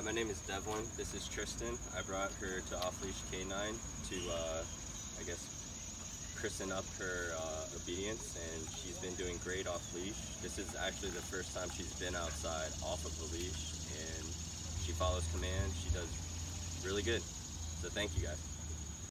Hi, my name is Devlin. This is Tristan. I brought her to Off-Leash K9 to, I guess, christen up her obedience, and she's been doing great off-leash. This is actually the first time she's been outside off of the leash, and she follows commands. She does really good. So thank you guys.